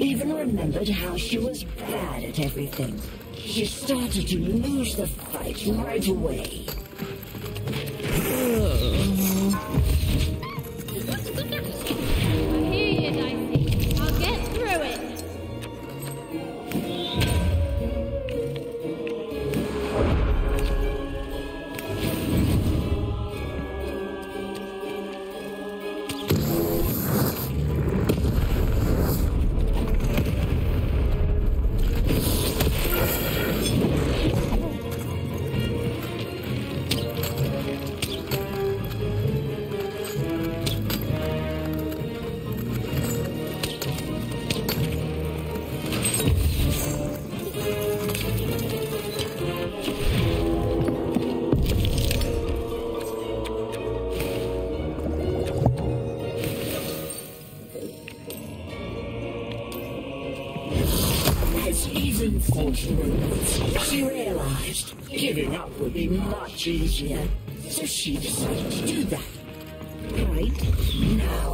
Even remembered how she was bad at everything. She started to lose the fight right away. I hear you, Dicey. I'll get through it. She realized giving up would be much easier, so she decided to do that right now.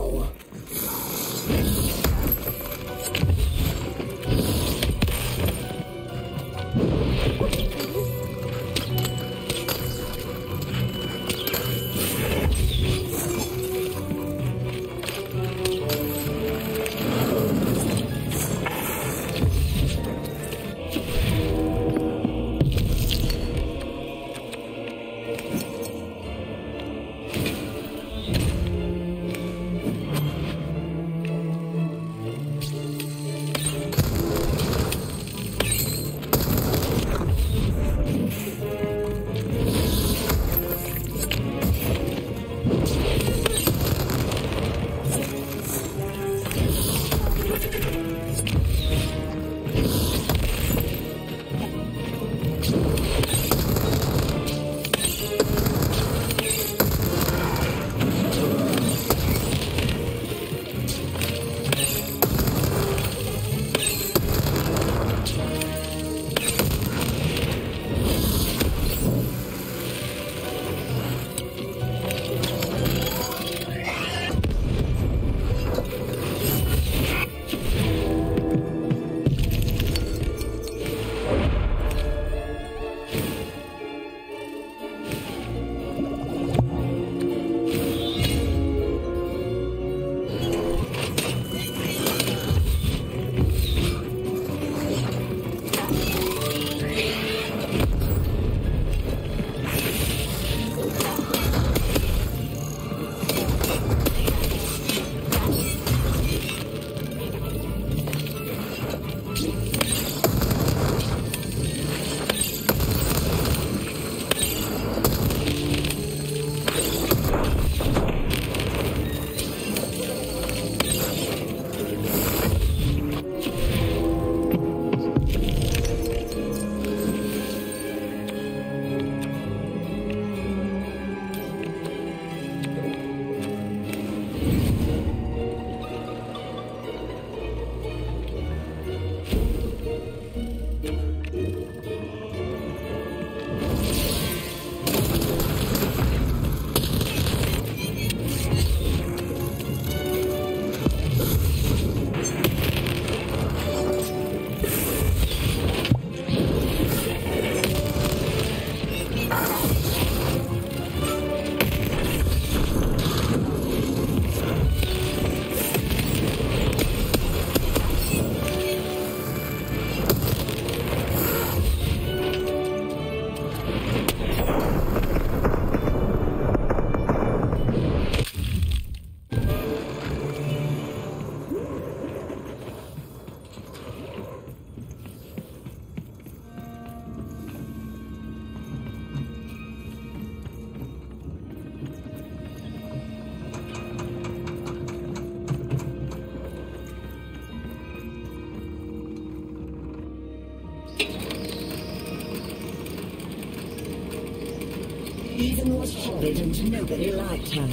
Even was horrid and nobody liked her.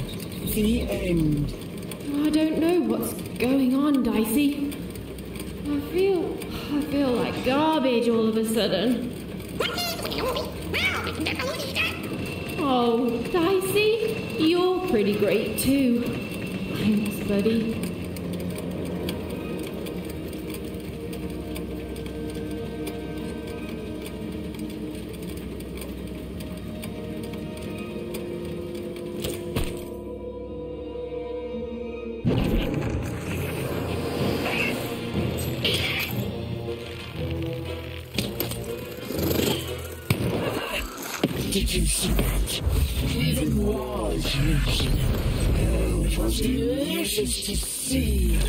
The end. I don't know what's going on, Dicey. I feel like garbage all of a sudden. Oh, Dicey, you're pretty great too. Thanks, buddy. did you see that? Even was looking. Oh, it was delicious to see.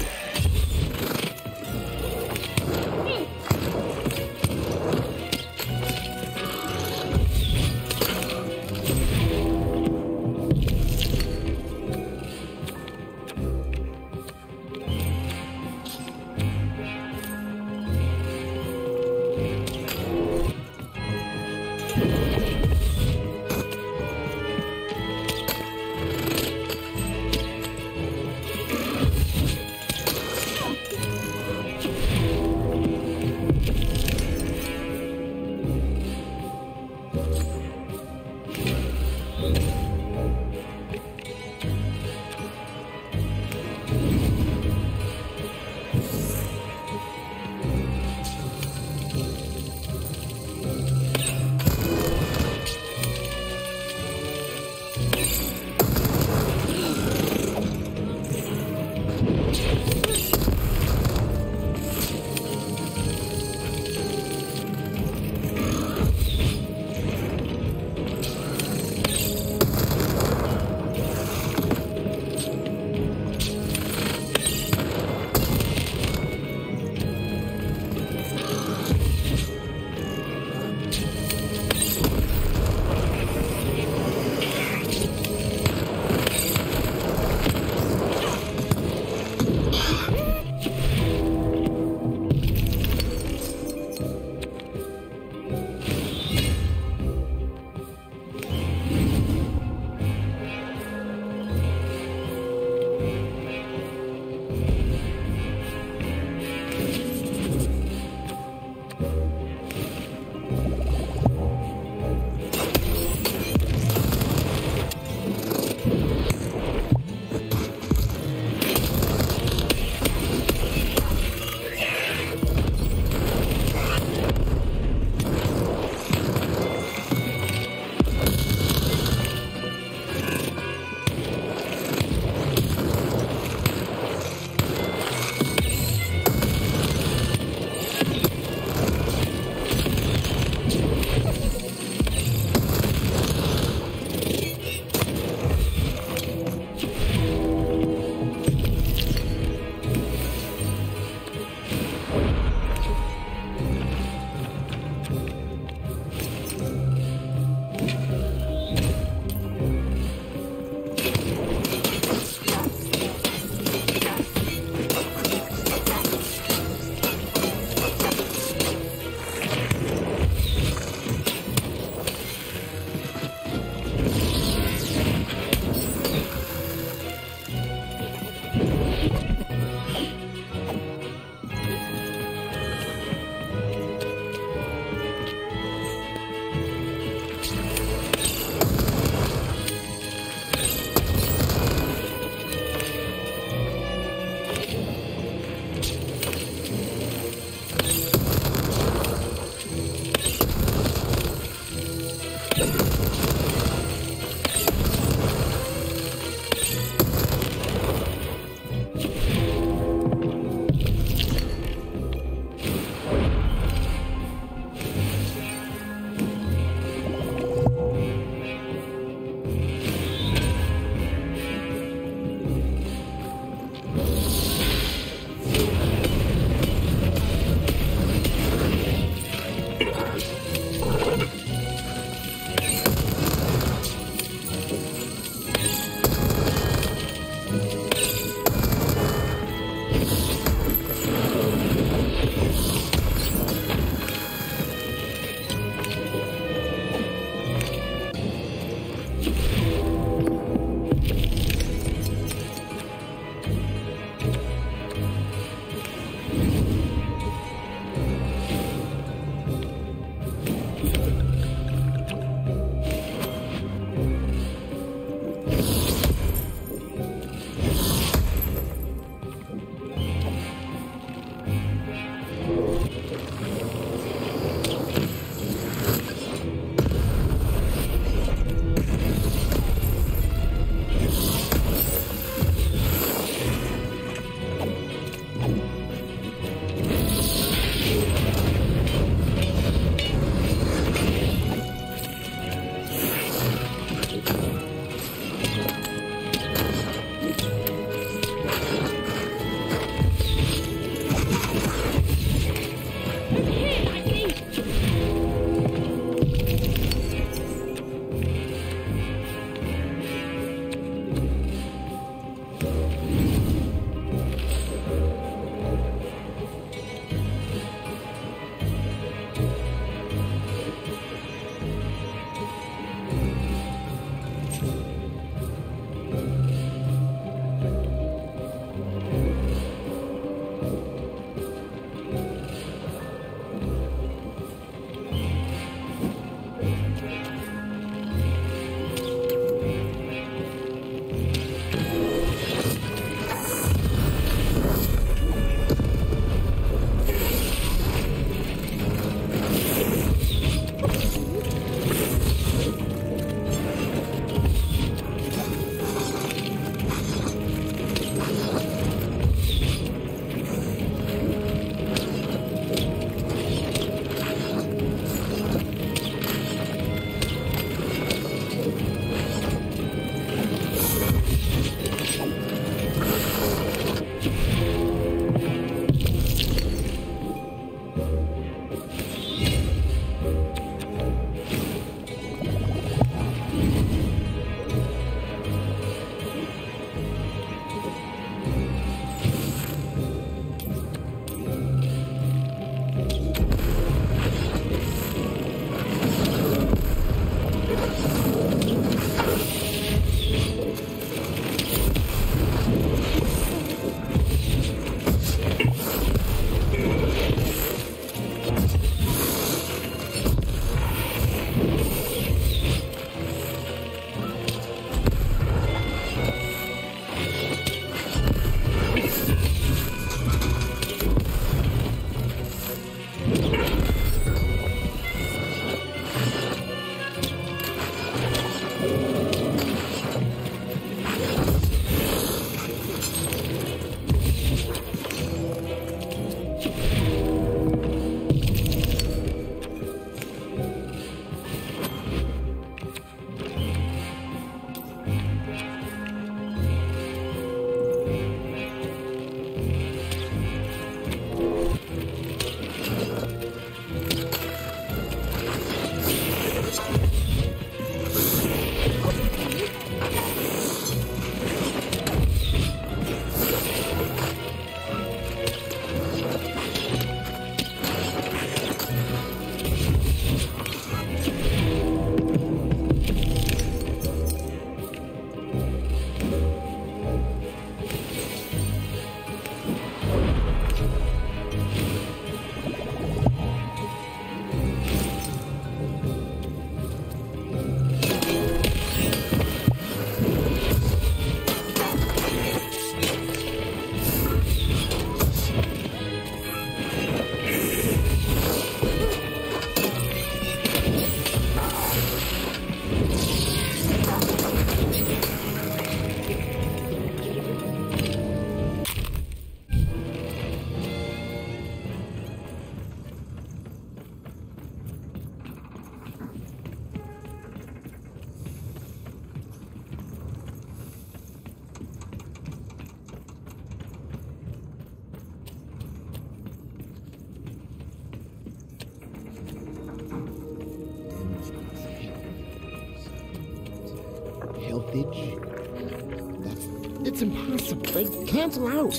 garbage. It's impossible. They cancel out.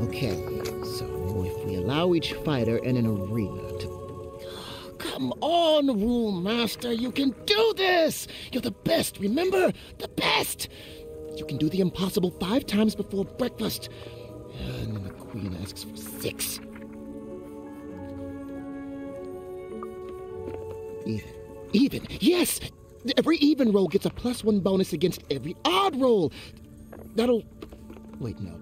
Okay, so if we allow each fighter in an arena to... Oh, come on, Rule Master. You can do this. You're the best, remember? The best. You can do the impossible 5 times before breakfast. And then the queen asks for 6. Even. Even. Yes! Every even roll gets a +1 bonus against every odd roll. That'll... Wait, no.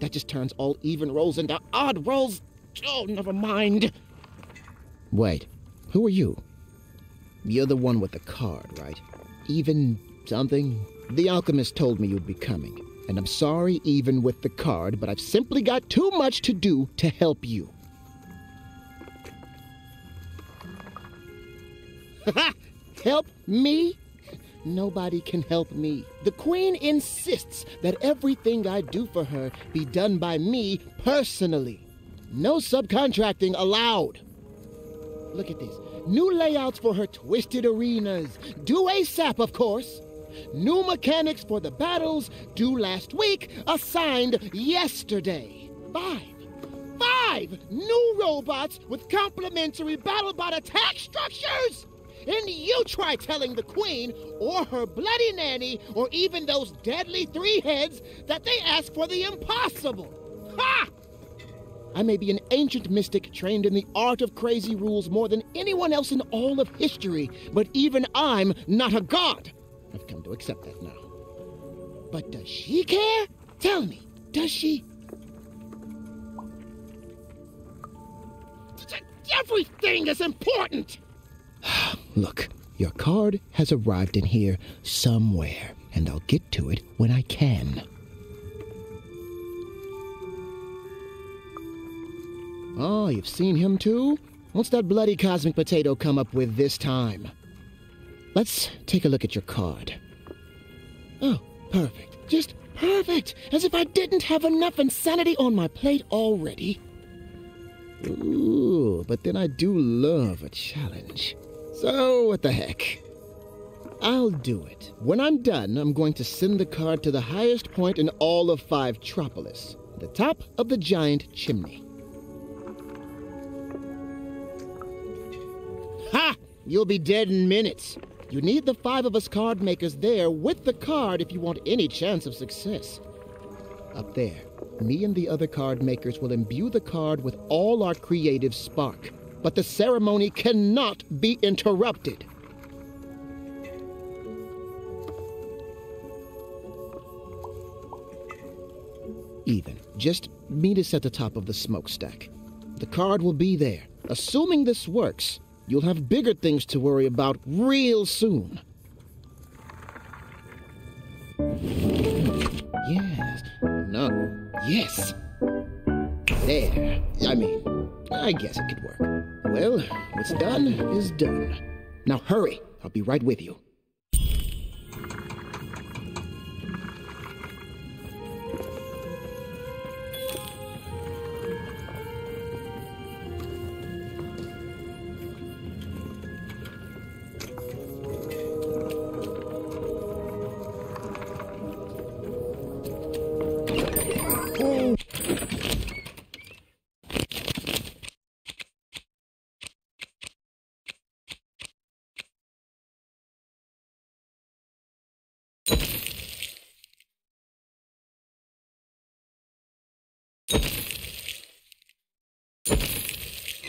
That just turns all even rolls into odd rolls. Oh, never mind. Wait. Who are you? You're the one with the card, right? Even something? The alchemist told me you'd be coming. And I'm sorry, even with the card, but I've simply got too much to do to help you. Ha! Help me? Nobody can help me. The queen insists that everything I do for her be done by me personally. No subcontracting allowed. Look at this. New layouts for her twisted arenas. Due ASAP, of course. New mechanics for the battles. Due last week. Assigned yesterday. 5 new robots with complementary battle-bot attack structures. And you try telling the queen, or her bloody nanny, or even those deadly 3 heads, that they ask for the impossible. Ha! I may be an ancient mystic trained in the art of crazy rules more than anyone else in all of history, but even I'm not a god. I've come to accept that now. But does she care? Tell me, does she? Everything is important! Look, your card has arrived in here somewhere, and I'll get to it when I can. Oh, you've seen him too? What's that bloody cosmic potato come up with this time? Let's take a look at your card. Oh, perfect. Just perfect! As if I didn't have enough insanity on my plate already. Ooh, but then I do love a challenge. So, what the heck? I'll do it. When I'm done, I'm going to send the card to the highest point in all of Five-Tropolis, the top of the giant chimney. Ha! You'll be dead in minutes. You need the 5 of us card makers there with the card if you want any chance of success. Up there, me and the other card makers will imbue the card with all our creative spark. But the ceremony cannot be interrupted. Even. Just meet us at the top of the smokestack. The card will be there. Assuming this works, you'll have bigger things to worry about real soon. Yes. No. Yes. There. I mean, I guess it could work. Well, what's done is done. Now hurry, I'll be right with you.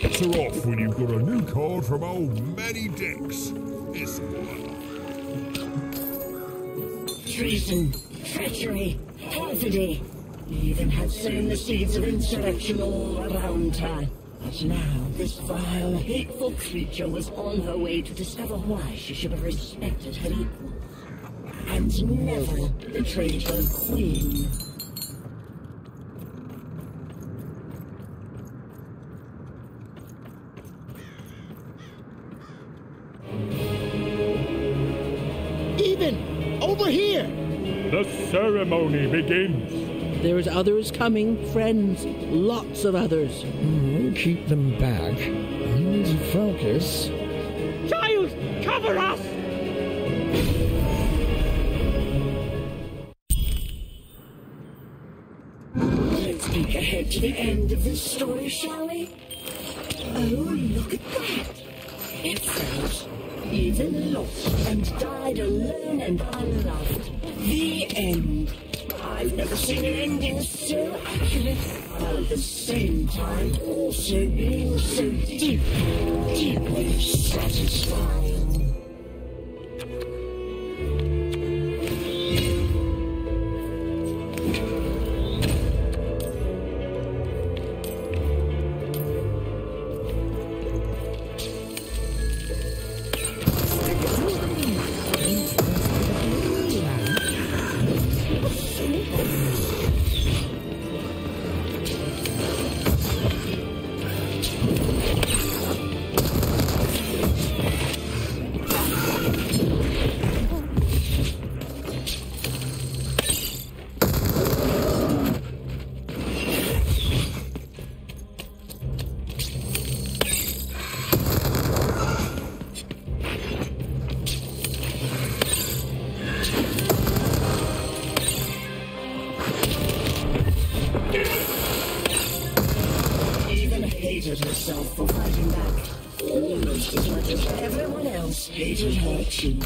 Better off when you've got a new card from old Manny Dex. This one. Treason, treachery, perfidy. Even had sown the seeds of insurrection all around her. But now this vile, hateful creature was on her way to discover why she should have respected her equals. And never betrayed her queen. Over here! The ceremony begins. There's others coming, friends. Lots of others. We'll keep them back. I need to focus. Child, cover us! right to the end of this story, shall we? Oh, look at that! It says, Even lost and died alone and unloved. The end. I've never seen an ending so accurate, while at the same time also being so deeply, deeply satisfying. Herself for fighting back, almost as much as everyone else hated her too.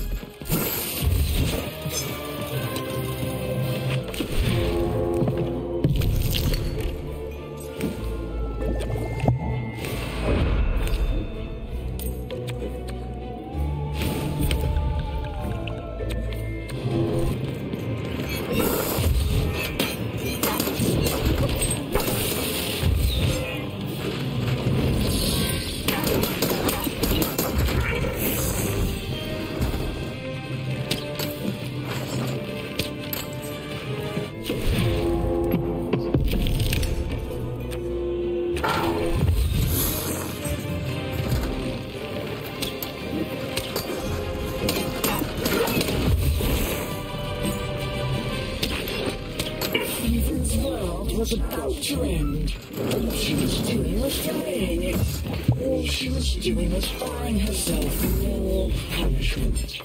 Was about to end. All she was doing was delaying it. All she was doing was buying herself more punishment.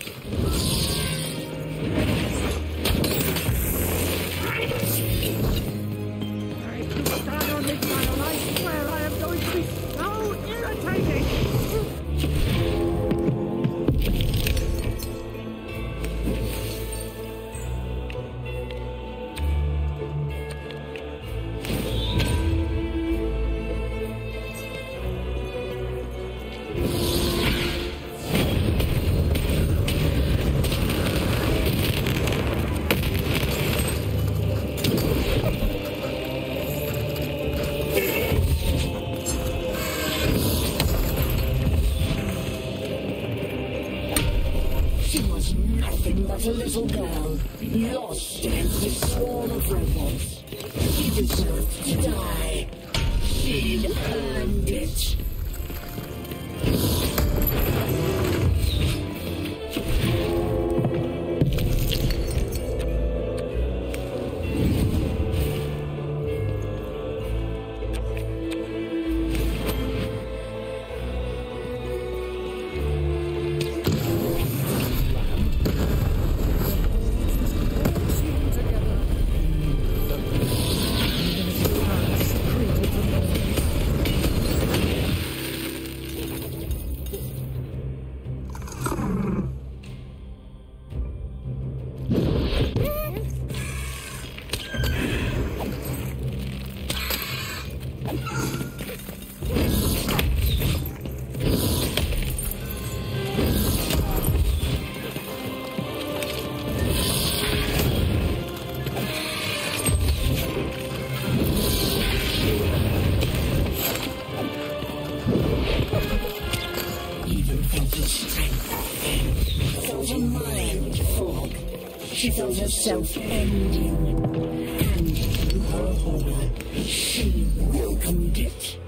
I could stand on this battle. I swear I am going to be so irritating. A little girl, lost against this swarm of robots. She deserved to die. She'd earned it. She felt herself ending, and to her horror, she welcomed it.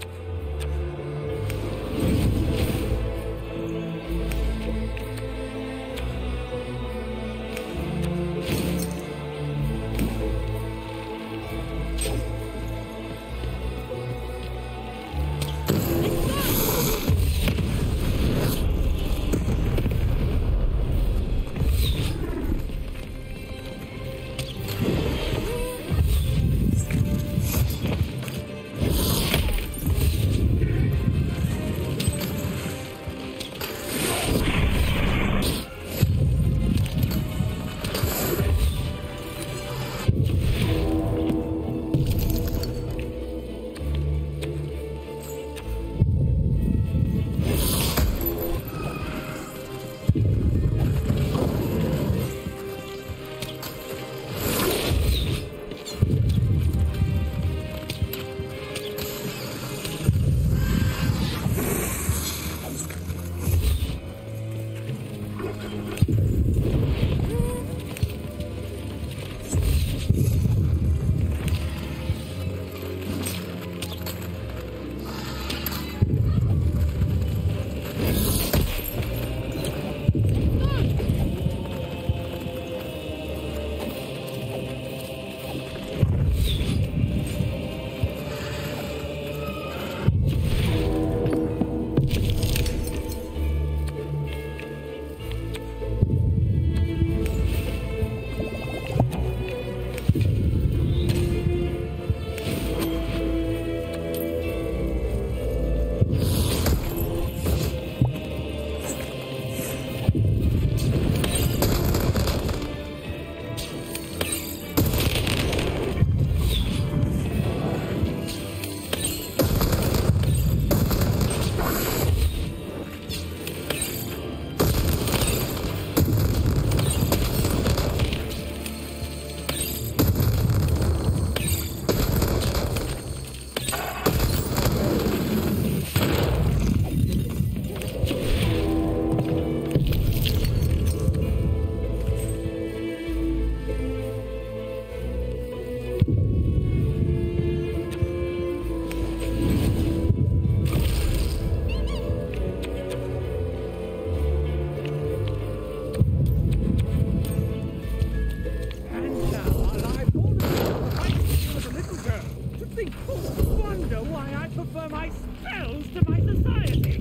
ills to my society.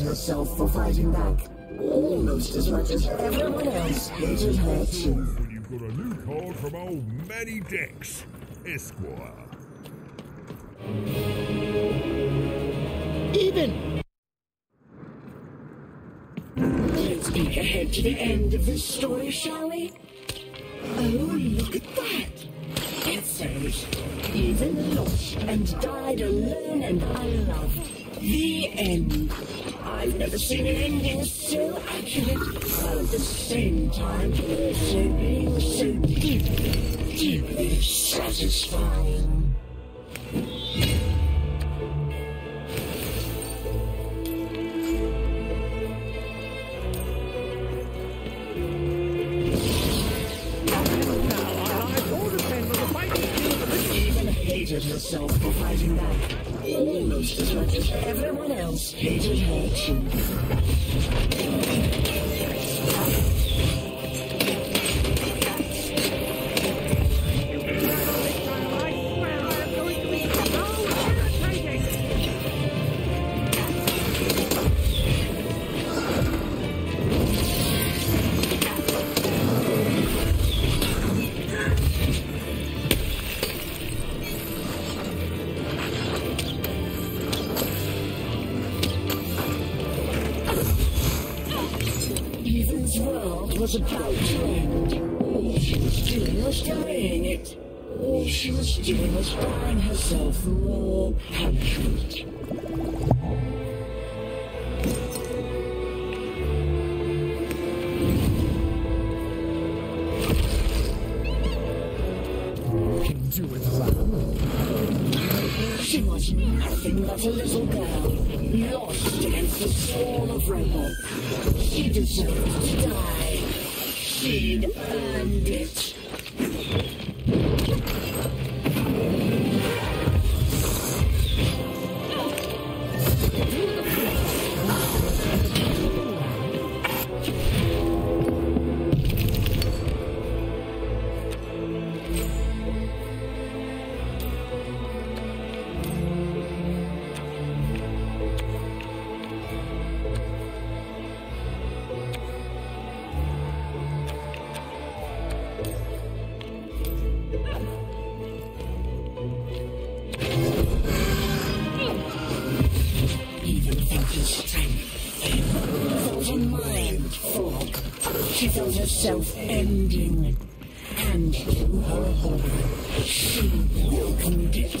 Herself for fighting back, almost as much as everyone else hated her too. When you've got a new card from old Manny Dex, Esquire. Even! Let's peek ahead to the end of this story, shall we? Oh, look at that! It says, Even lost and died alone and unloved. The end. I've never seen an ending so accurate, while at the same time also being so deeply, deeply satisfying. Even hated herself for fighting back, almost as much as everyone else hated her too. Was about to end. All she was doing was delaying it. All she was doing was buying herself more punishment. Can do it well. She was nothing but a little girl, lost against the swarm of rebels. She deserved to die. She'd earned it. She felt herself ending, and to her horror, she welcomed it.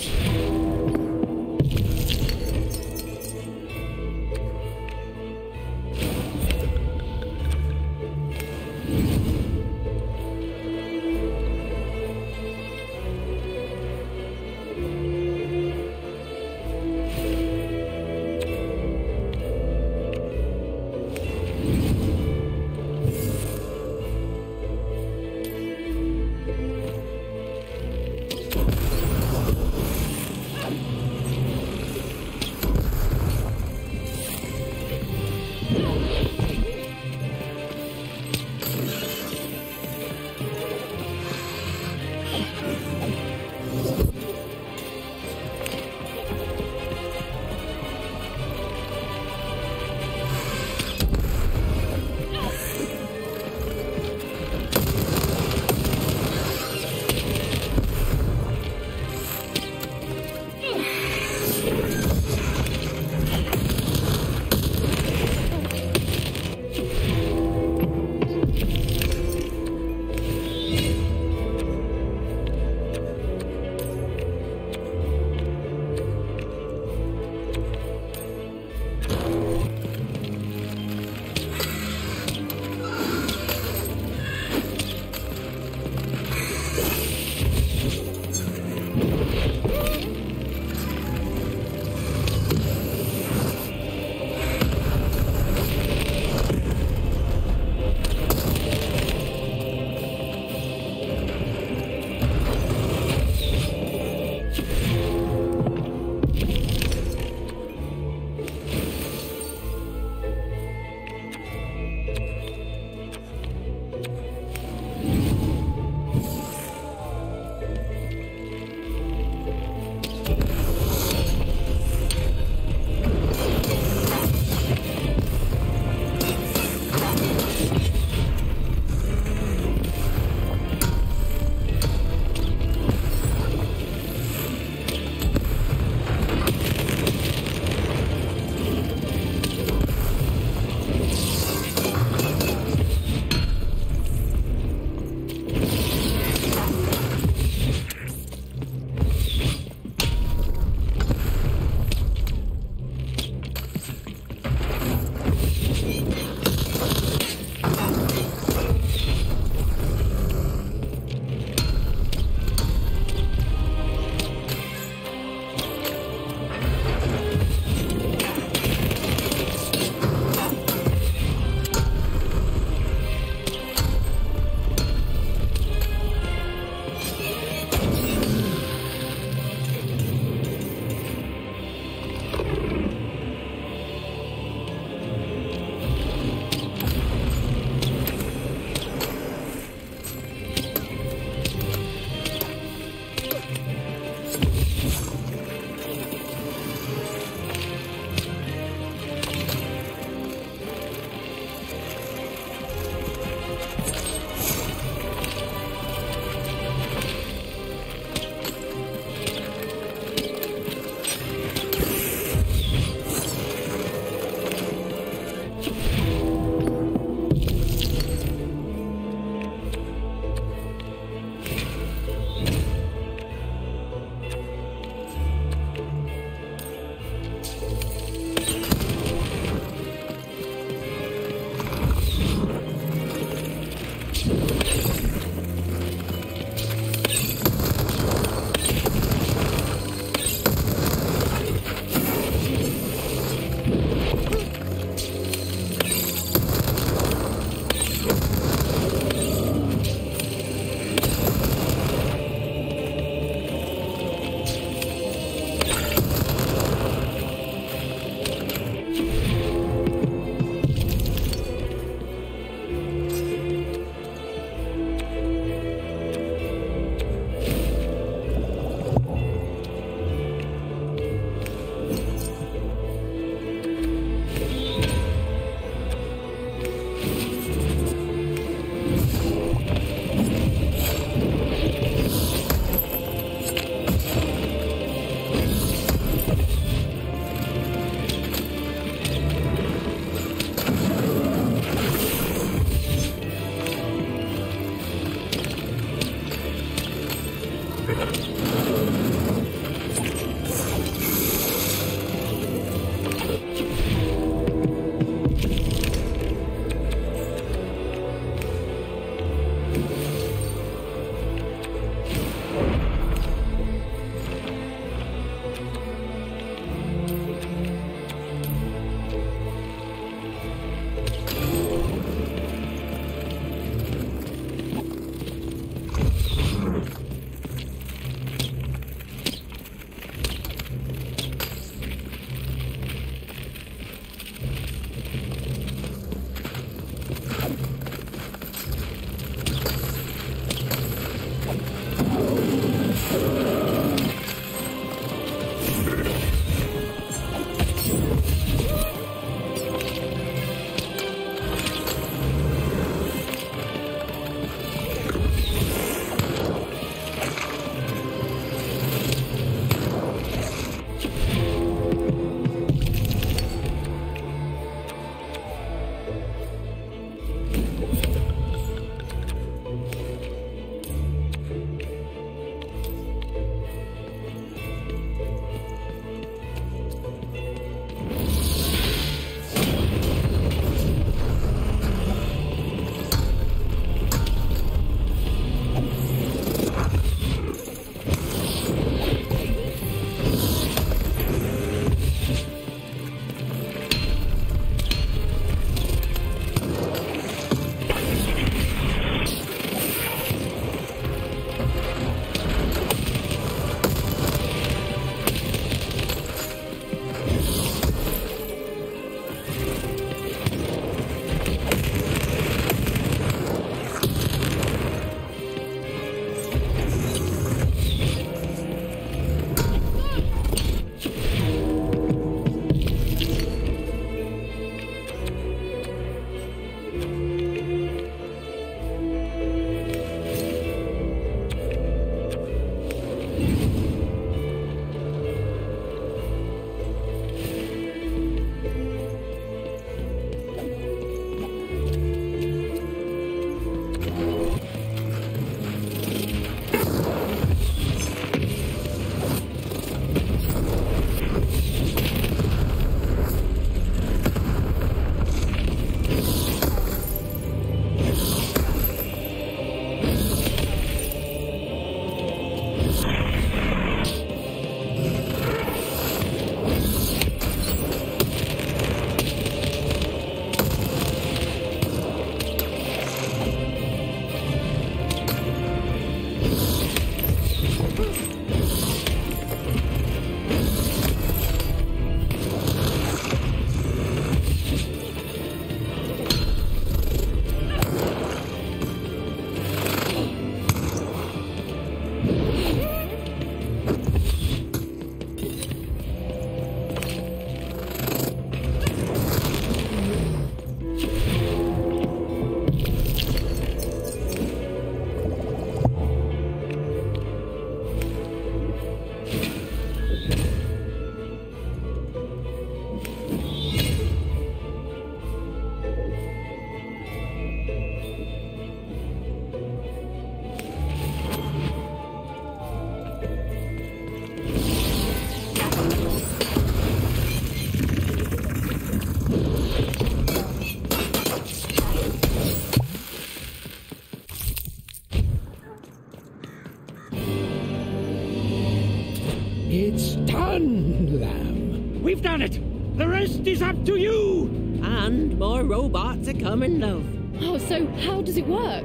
done, Lamb. We've done it. The rest is up to you. And more robots are coming, love. Oh, so how does it work?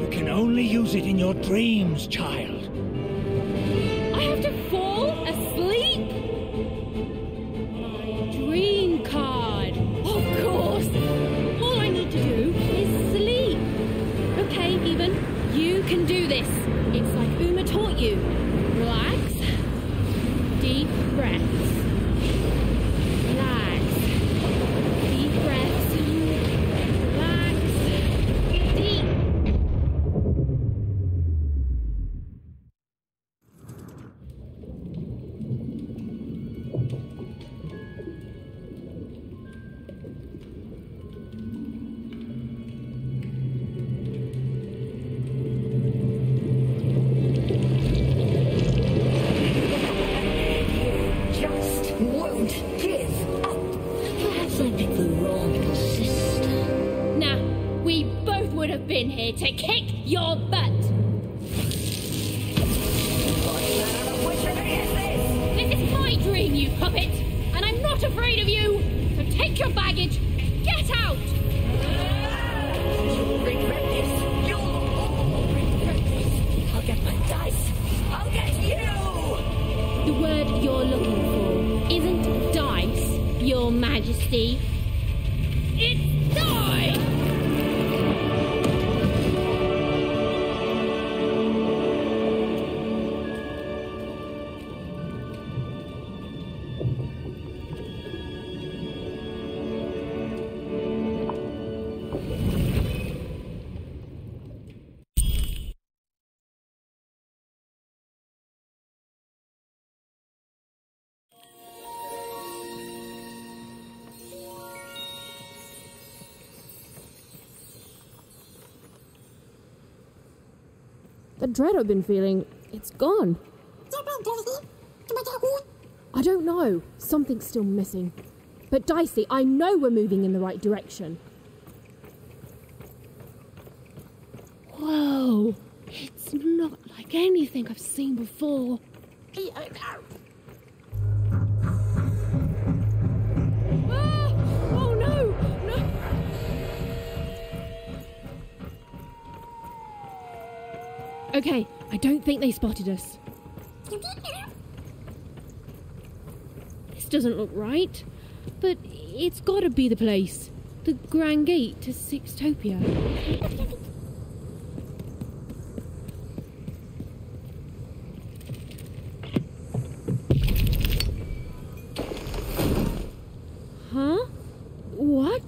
You can only use it in your dreams, child. I have to fall asleep? My dream card. Of course. All I need to do is sleep. Okay, Even, you can do this. It's like Uma taught you. Relax. Deep breaths. The dread I've been feeling, it's gone. I don't know. Something's still missing. But Dicey, I know we're moving in the right direction. Whoa. It's not like anything I've seen before. Okay, I don't think they spotted us. This doesn't look right, but it's gotta be the place. The Grand Gate to Sixtopia. Huh? What?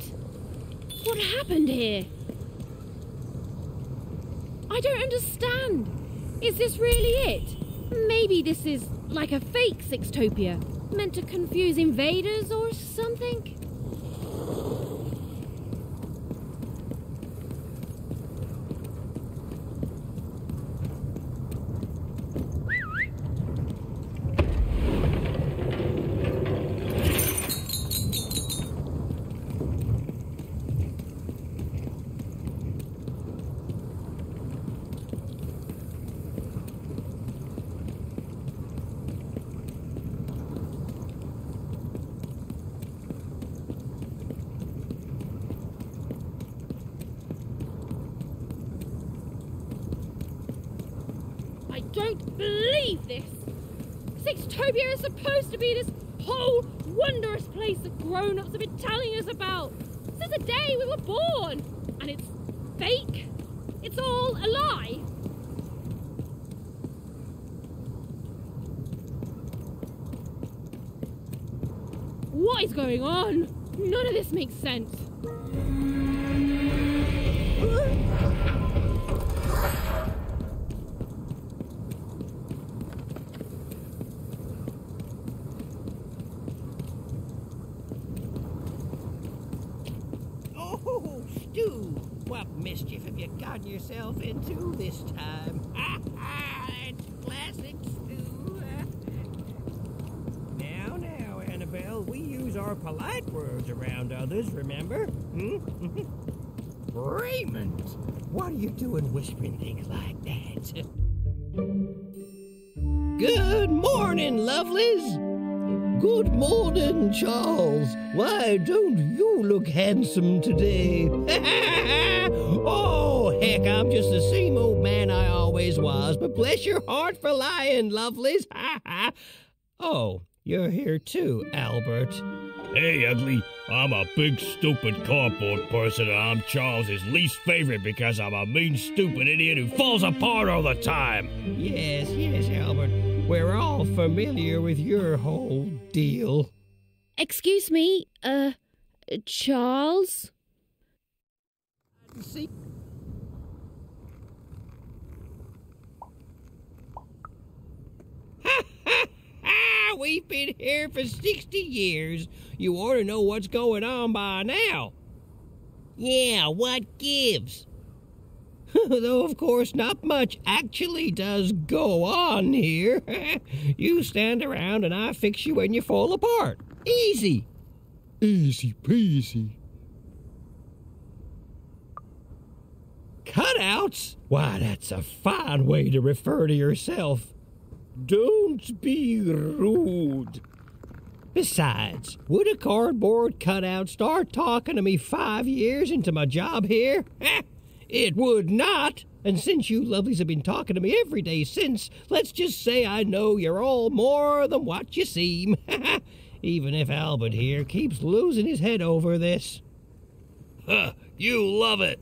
What happened here? I don't understand. Is this really it? Maybe this is like a fake Sixtopia, meant to confuse invaders or something? What are you doing whispering things like that? Good morning, lovelies! Good morning, Charles. Why don't you look handsome today? Oh, heck, I'm just the same old man I always was, but bless your heart for lying, lovelies. Oh, you're here too, Albert. Hey, Ugly. I'm a big, stupid cardboard person, and I'm Charles's least favorite because I'm a mean, stupid idiot who falls apart all the time. Yes, Albert. We're all familiar with your whole deal. Excuse me, Charles? See? We've been here for 60 years. You ought to know what's going on by now. Yeah, what gives? Though, of course, not much actually does go on here. You stand around and I fix you when you fall apart. Easy. Easy peasy. Cutouts? Why, that's a fine way to refer to yourself. Don't be rude. Besides, would a cardboard cutout start talking to me 5 years into my job here? It would not. And since you lovelies have been talking to me every day since, let's just say I know you're all more than what you seem. Even if Albert here keeps losing his head over this. Huh, you love it.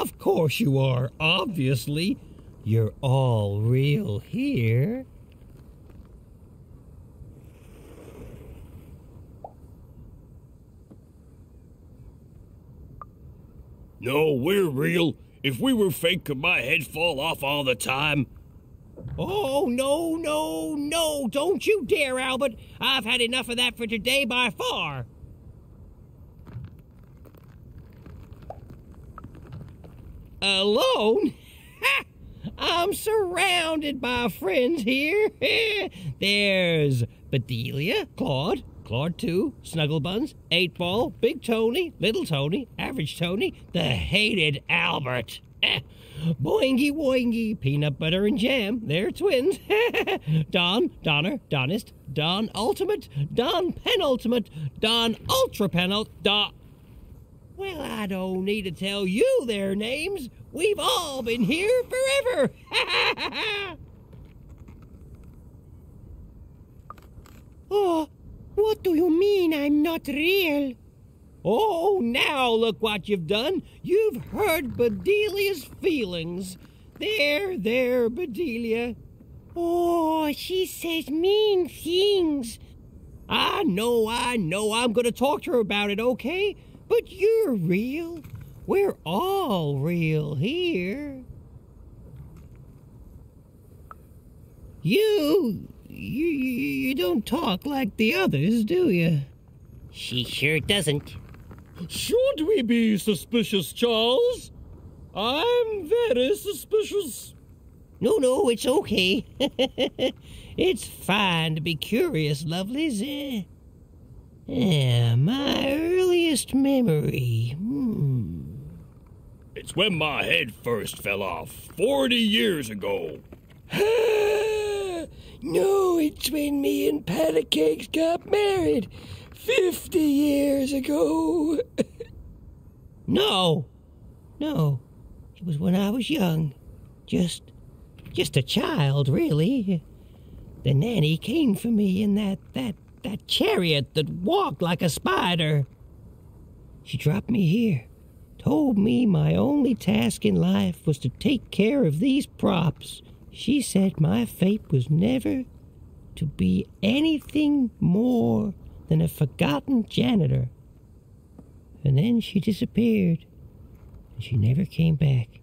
Of course you are, obviously. You're all real here. No, we're real. If we were fake, could my head fall off all the time? Oh, no. Don't you dare, Albert. I've had enough of that for today by far. Alone? Ha! I'm surrounded by friends here. There's Bedelia, Claude 2, Snugglebuns, 8-Ball, Big Tony, Little Tony, Average Tony, the hated Albert. Boingy Woingy, Peanut Butter and Jam, they're twins. Don, Donner, Donist, Don Ultimate, Don Penultimate, Don Ultra Penultimate, Don... Well, I don't need to tell you their names. We've all been here forever. Oh, what do you mean I'm not real? Oh, now look what you've done. You've hurt Bedelia's feelings. There, Bedelia. Oh, she says mean things. I know. I'm going to talk to her about it, okay? But you're real. We're all real here. You don't talk like the others, do you? She sure doesn't. Should we be suspicious, Charles? I'm very suspicious. No, it's okay. It's fine to be curious, lovelies. My earliest memory. It's when my head first fell off, 40 years ago. No, it's when me and Patacakes got married, 50 years ago. No, it was when I was young. Just a child, really. The nanny came for me in that chariot that walked like a spider. She dropped me here, told me my only task in life was to take care of these props. She said my fate was never to be anything more than a forgotten janitor. And then she disappeared, and she never came back.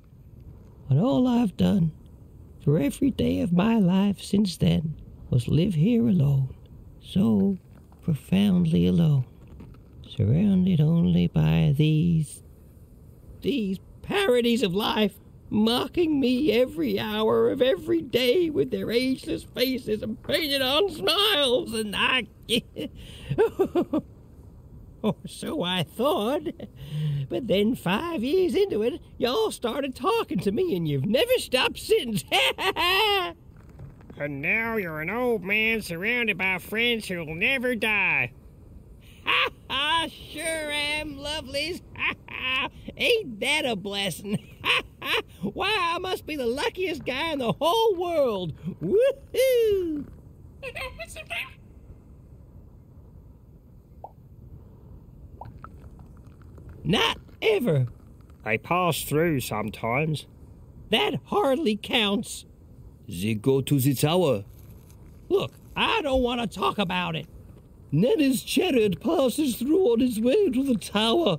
And all I've done for every day of my life since then was live here alone. So profoundly alone, surrounded only by these parodies of life, mocking me every hour of every day with their ageless faces and painted on smiles, and I... Oh, so I thought. But then 5 years into it, y'all started talking to me and you've never stopped since. And now you're an old man surrounded by friends who'll never die. Ha ha, sure am, lovelies. Ha ha, ain't that a blessing? Ha ha, why, I must be the luckiest guy in the whole world. Woohoo! Not ever. They pass through sometimes. That hardly counts. They go to the tower. Look, I don't want to talk about it. Nanny's chariot passes through on its way to the tower.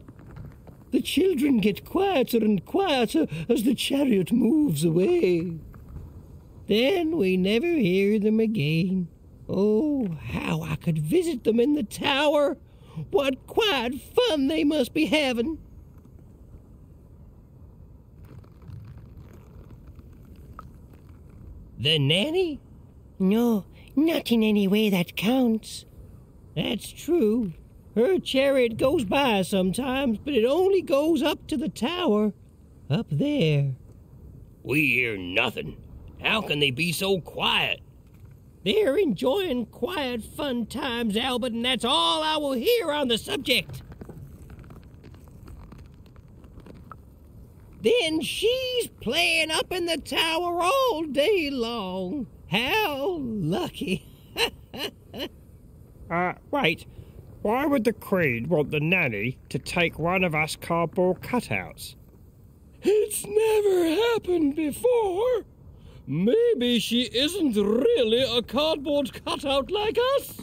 The children get quieter and quieter as the chariot moves away. Then we never hear them again. Oh, how I could visit them in the tower! What quiet fun they must be having! The nanny? No, not in any way that counts. That's true. Her chariot goes by sometimes, but it only goes up to the tower. Up there. We hear nothing. How can they be so quiet? They're enjoying quiet fun times, Albert, and that's all I will hear on the subject. Then she's playing up in the tower all day long. How lucky. Wait. Why would the Queen want the nanny to take one of us cardboard cutouts? It's never happened before. Maybe she isn't really a cardboard cutout like us.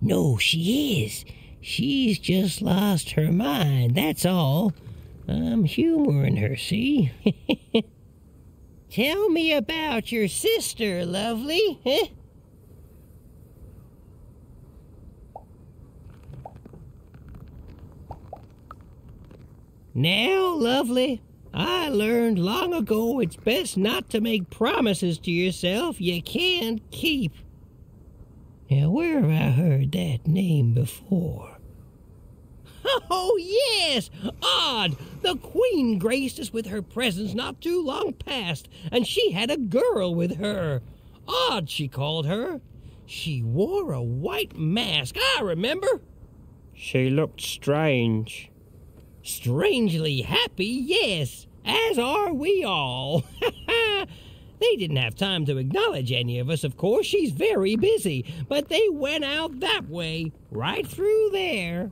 No, she is. She's just lost her mind, that's all. I'm humoring her, see? Tell me about your sister, lovely. Now, lovely, I learned long ago it's best not to make promises to yourself you can't keep. Now, where have I heard that name before? Oh, yes! Odd! The Queen graced us with her presence not too long past, and she had a girl with her. Odd, she called her. She wore a white mask, I remember. She looked strange. Strangely happy, yes, as are we all. They didn't have time to acknowledge any of us, of course. She's very busy, but they went out that way, right through there.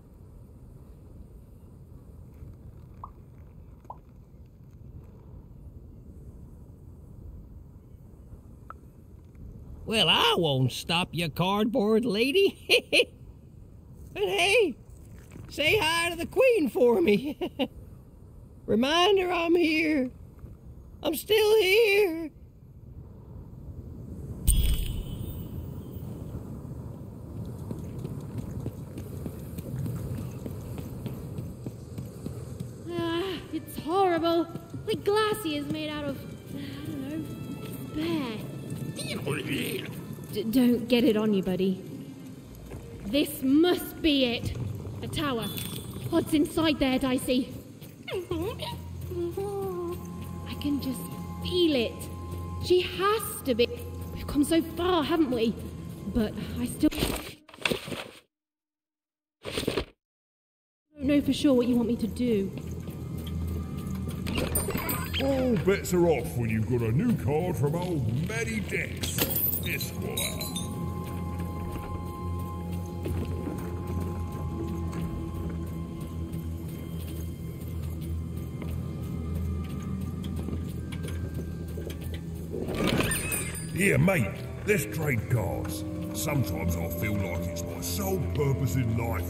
Well, I won't stop you, cardboard lady. But hey, say hi to the Queen for me. Remind her I'm here. I'm still here. It's horrible. Like glaciers is made out of, I don't know, despair. Don't get it on you, buddy. This must be it. A tower. What's inside there, Dicey? I can just feel it. She has to be. We've come so far, haven't we? But I still don't know for sure what you want me to do. All bets are off when you've got a new card from old Manny Dex. This one. Here, mate, let's trade cards. Sometimes I feel like it's my sole purpose in life.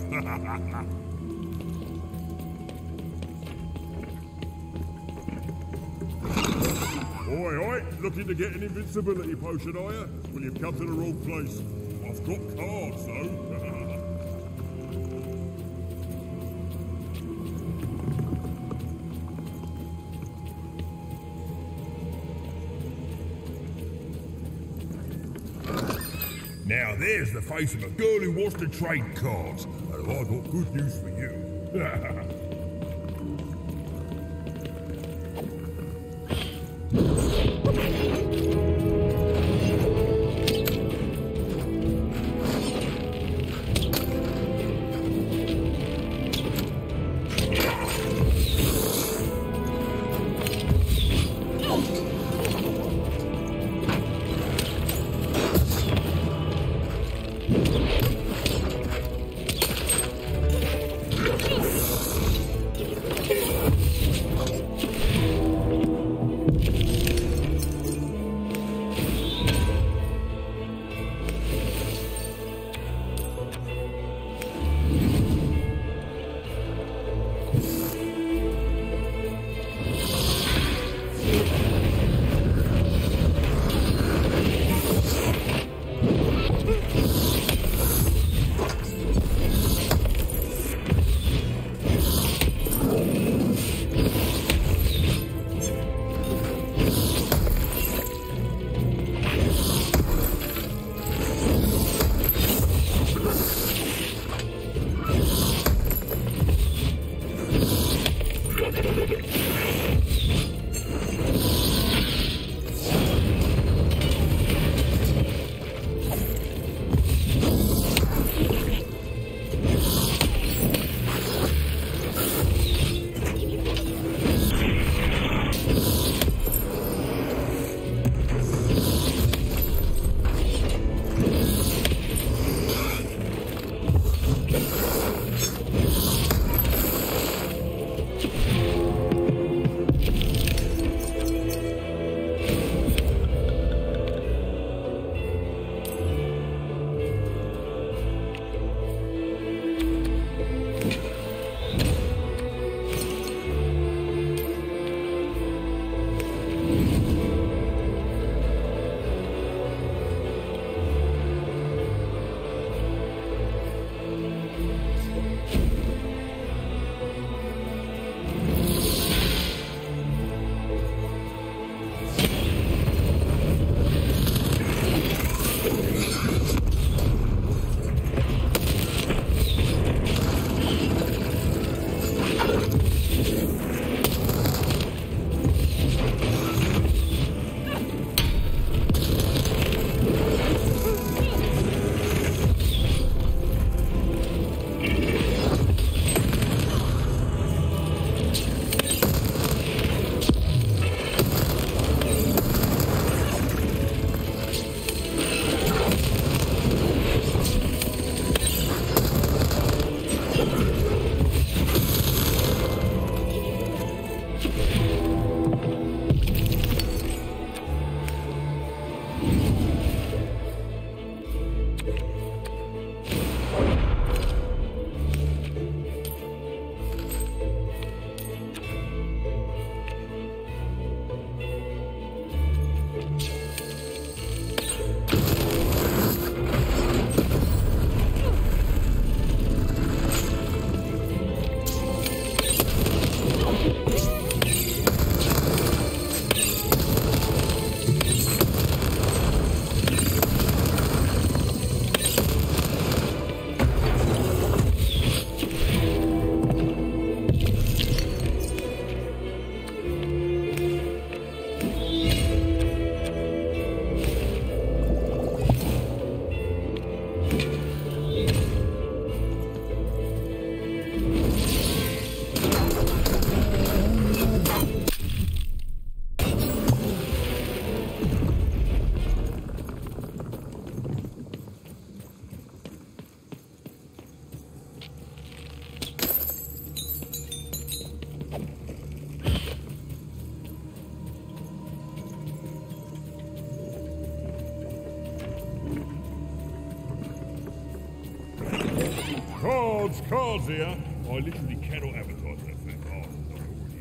Oi, looking to get an invincibility potion, are you? Well, you've come to the wrong place. I've got cards, though. Now there's the face of a girl who wants to trade cards, and I've got good news for you. Cards here. I literally cannot advertise that thing. Oh, not already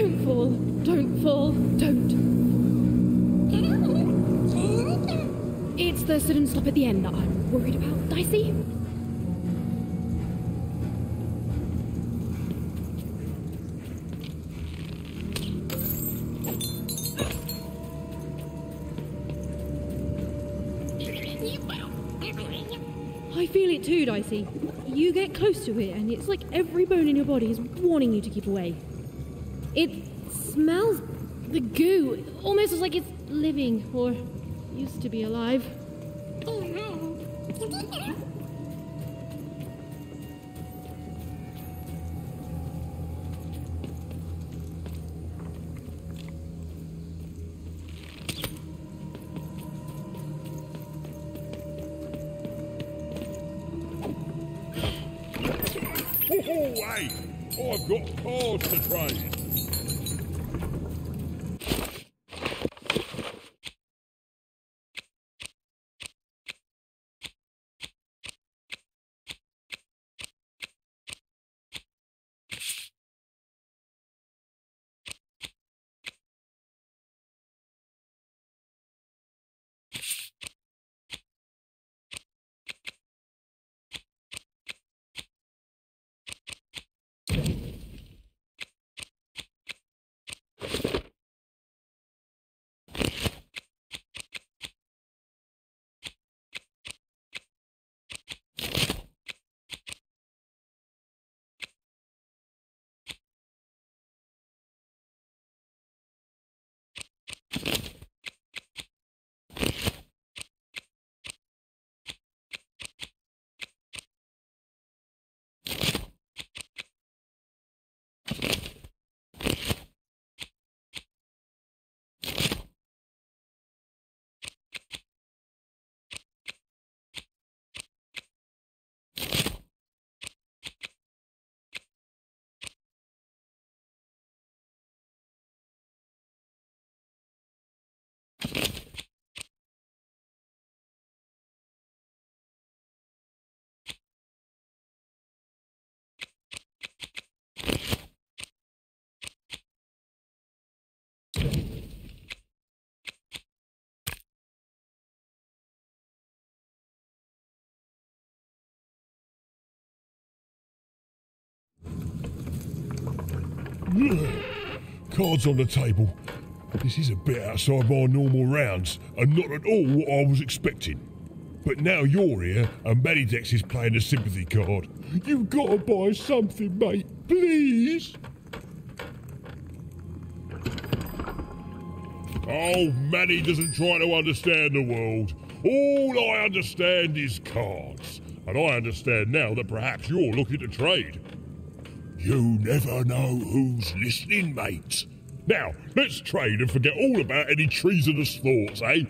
Don't fall, don't fall, don't. It's the sudden stop at the end that I'm worried about, Dicey. I feel it too, Dicey. You get close to it and it's like every bone in your body is warning you to keep away. It smells the goo, almost as like it's living, or used to be alive. Oh, wait! Oh, I've got cards to trade. Cards on the table. This is a bit outside my normal rounds and not at all what I was expecting. But now you're here and Manny Dex is playing a sympathy card. You've got to buy something, mate, please. Oh, Manny doesn't try to understand the world. All I understand is cards. And I understand now that perhaps you're looking to trade. You never know who's listening, mate. Now, let's trade and forget all about any treasonous thoughts, eh?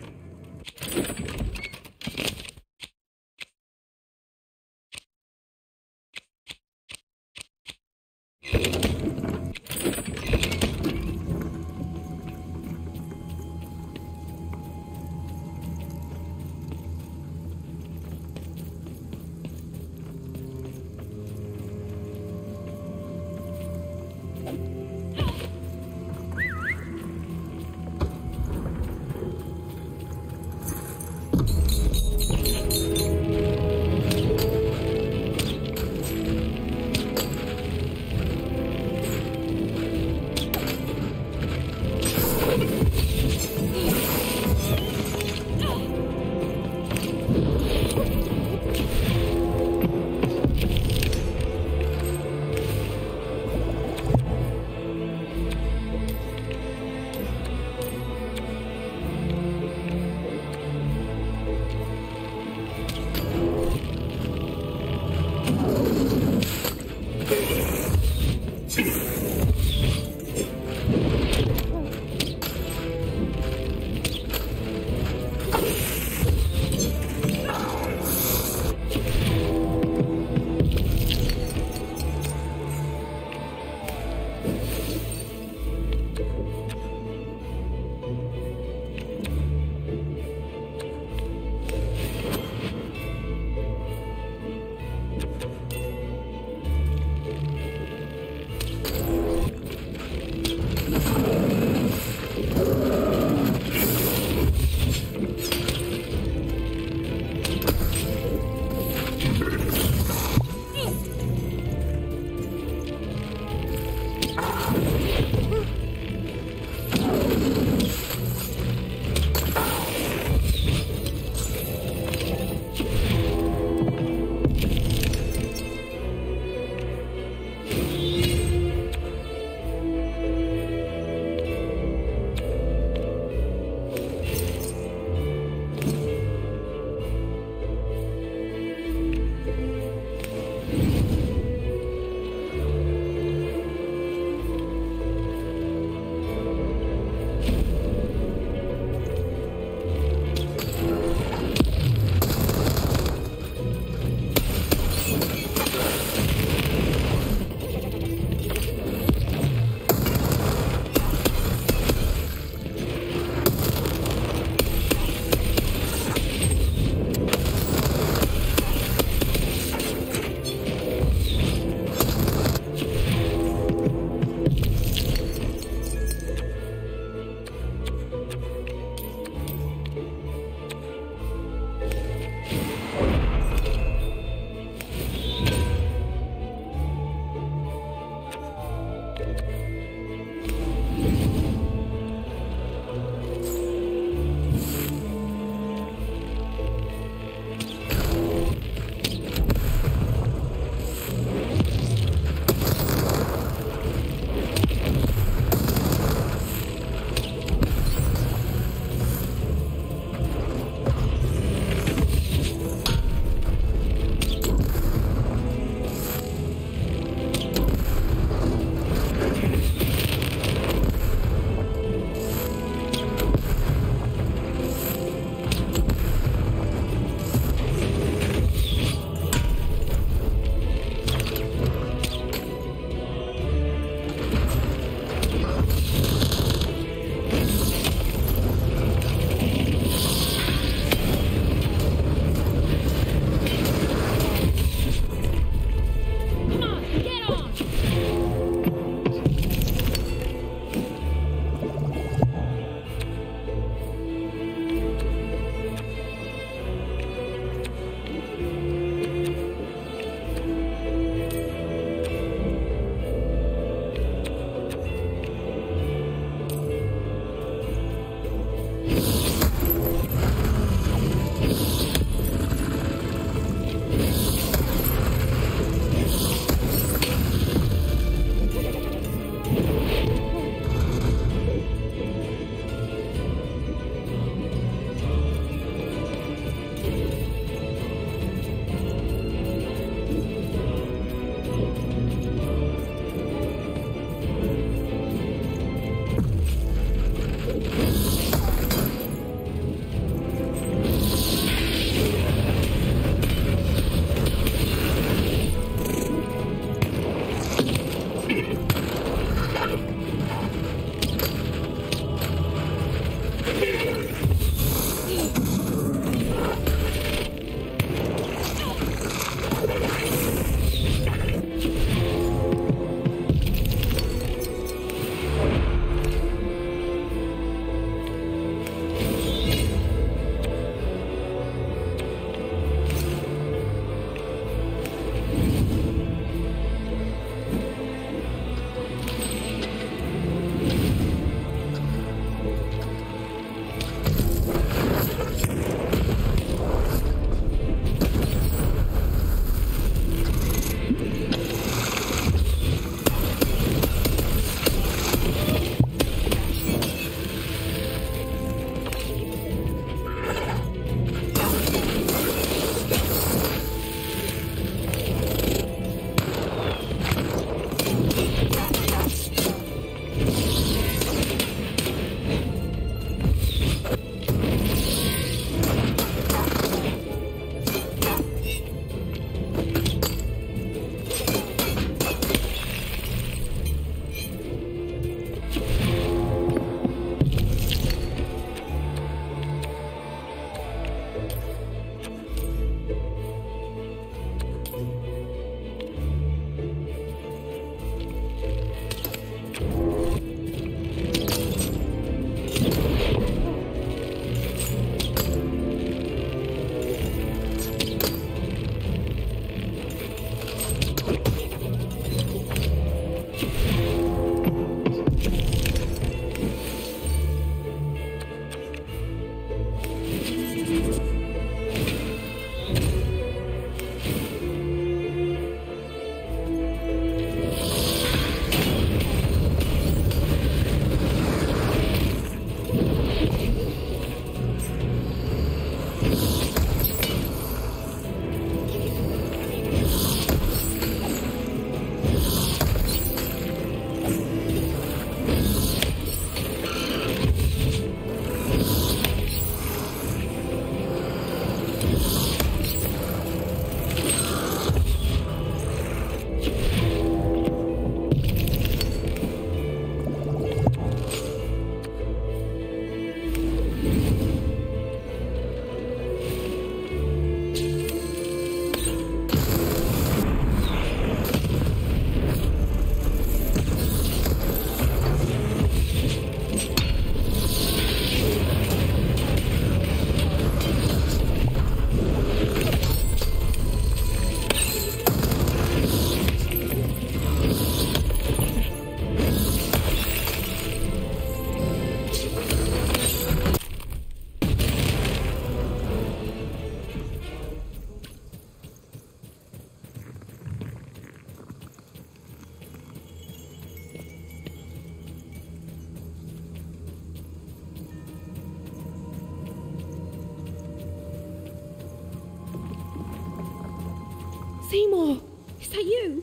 Seymour, is that you?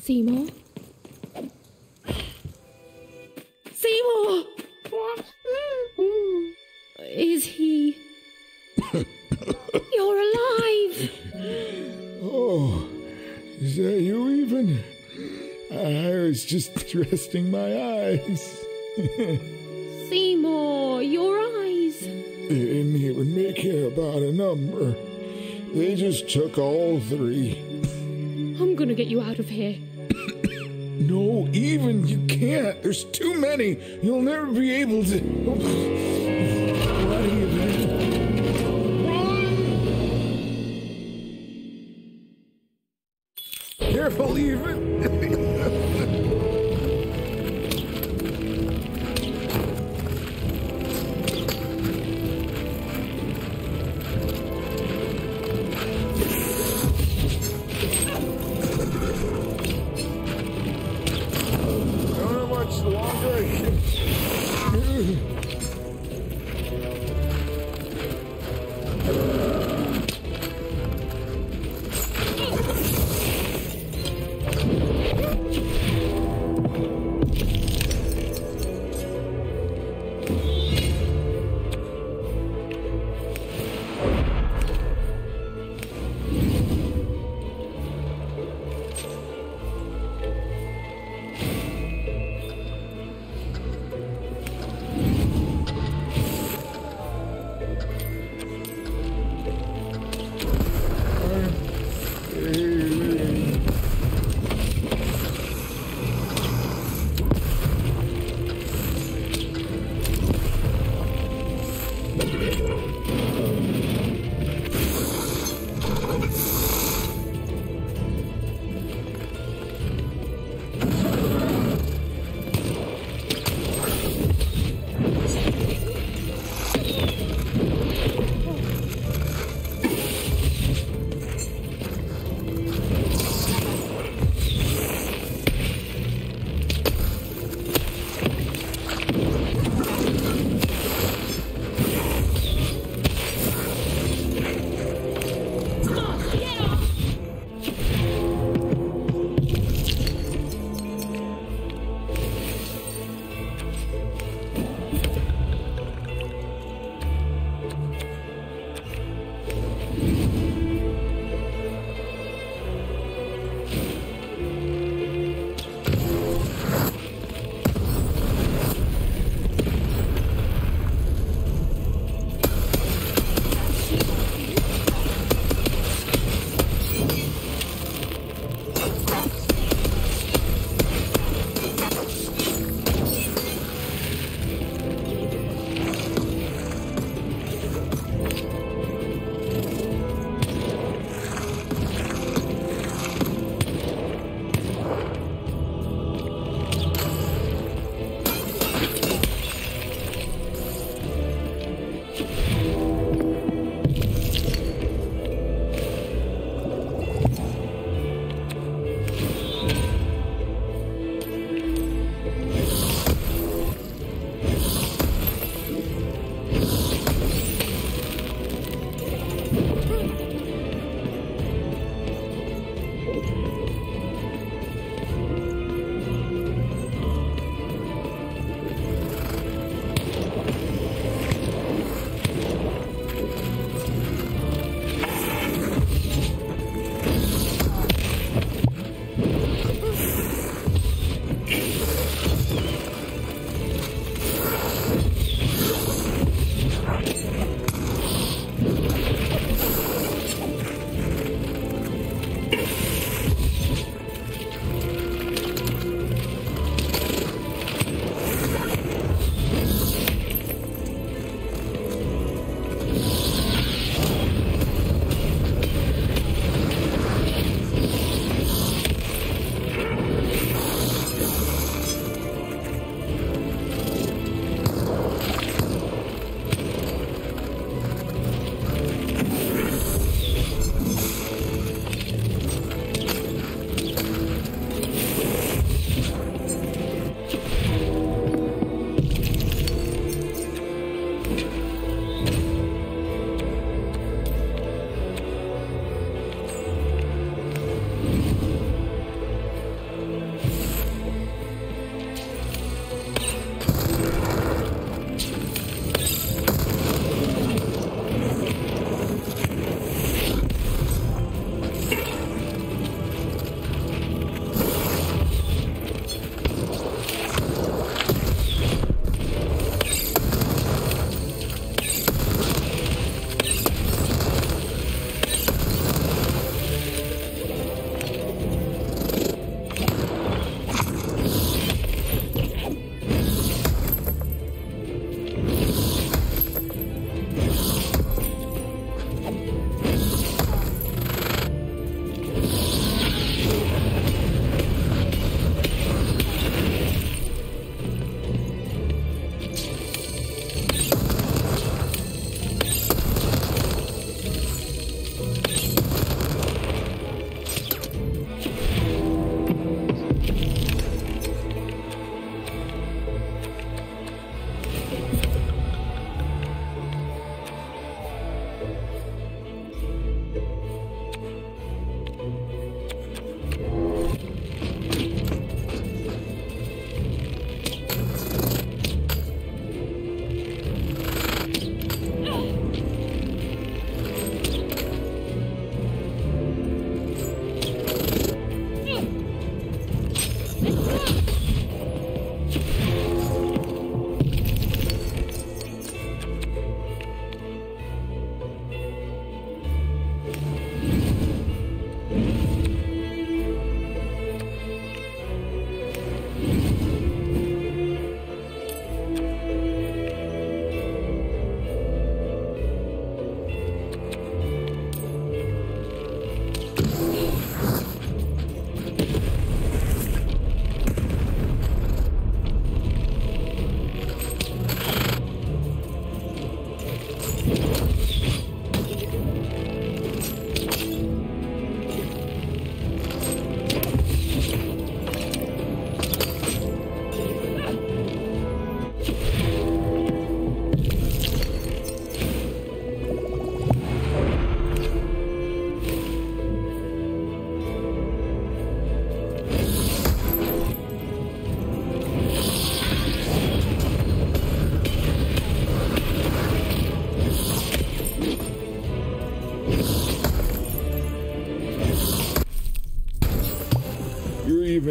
Seymour? Seymour! Is he... You're alive! Oh, is that you, Even? I was just resting my eyes. Seymour, your eyes. They didn't even make care about a number. They just took all three. I'm gonna get you out of here. No, Even, you can't. There's too many. You'll never be able to... Bloody Even. Run! Careful, Even.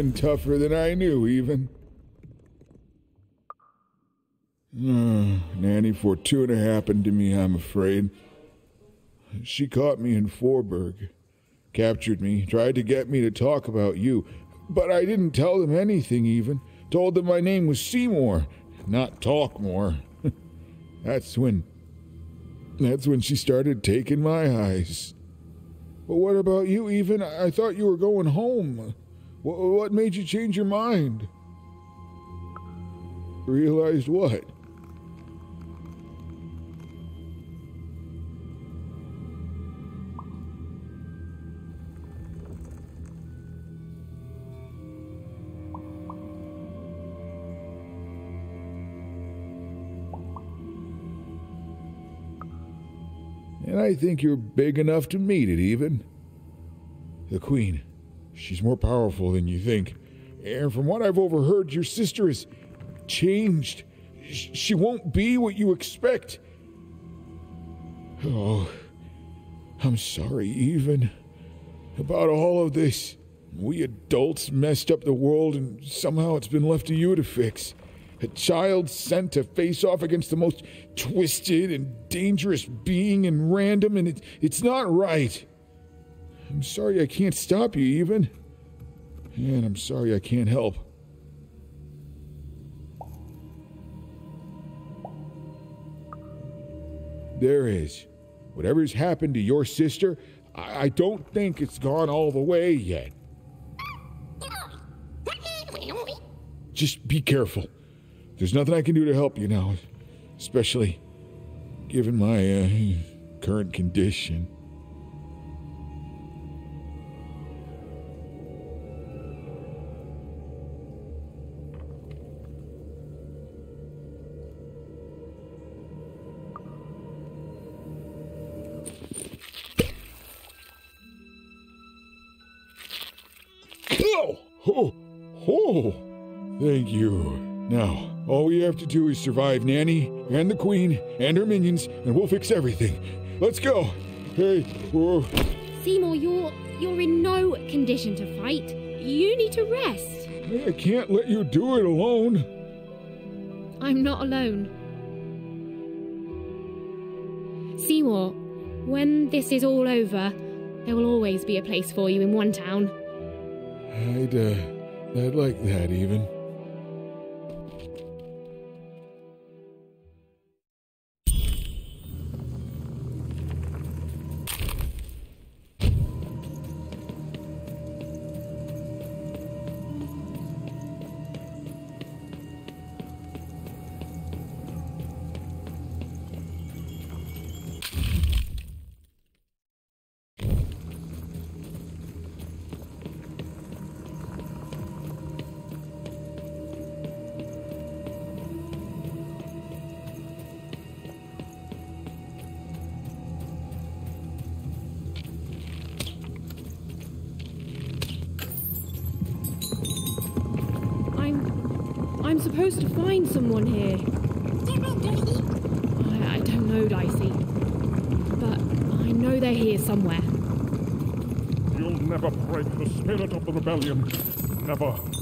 even tougher than I knew, even. Nanny Fortuna happened to me, I'm afraid. She caught me in Forberg, captured me, tried to get me to talk about you, but I didn't tell them anything, even. Told them my name was Seymour, not Talkmore. That's when she started taking my eyes. But what about you, even? I thought you were going home. What made you change your mind? Realized what? And I think you're big enough to meet it, even. The Queen, she's more powerful than you think. And from what I've overheard, your sister is changed. She won't be what you expect. Oh, I'm sorry, even, about all of this. We adults messed up the world, and somehow it's been left to you to fix. A child sent to face off against the most twisted and dangerous being in Random, and it's not right. I'm sorry I can't stop you, even. And I'm sorry I can't help. There is. Whatever's happened to your sister, I don't think it's gone all the way yet. Just be careful. There's nothing I can do to help you now, especially given my current condition. Oh, thank you. Now, all we have to do is survive Nanny, and the Queen, and her minions, and we'll fix everything. Let's go! Hey, whoa. Seymour, you're in no condition to fight. You need to rest. I can't let you do it alone. I'm not alone. Seymour, when this is all over, there will always be a place for you in one town. I'd like that, even. I'm supposed to find someone here. I don't know, Dicey. But I know they're here somewhere. You'll never break the spirit of the rebellion. Never.